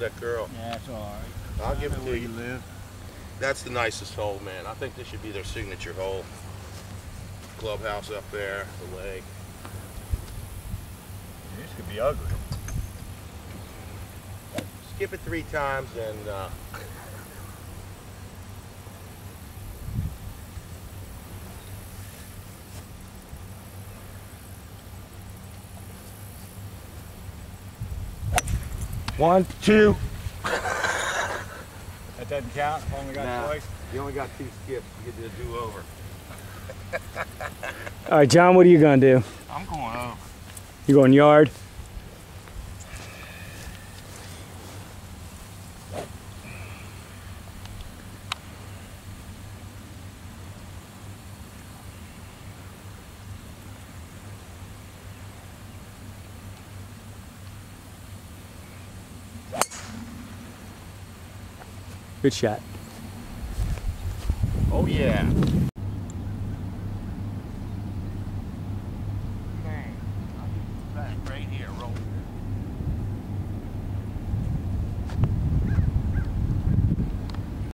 that girl. Yeah, that's all right. I'll give it to you. Live. That's the nicest hole, man. I think this should be their signature hole. Clubhouse up there, the lake. This could be ugly. Skip it 3 times and One, two. That doesn't count? Only got twice? You only got 2 skips. You get to do over. All right, John, what are you going to do? I'm going over. You going yard? Good shot. Oh yeah. Bang. Right here, roll.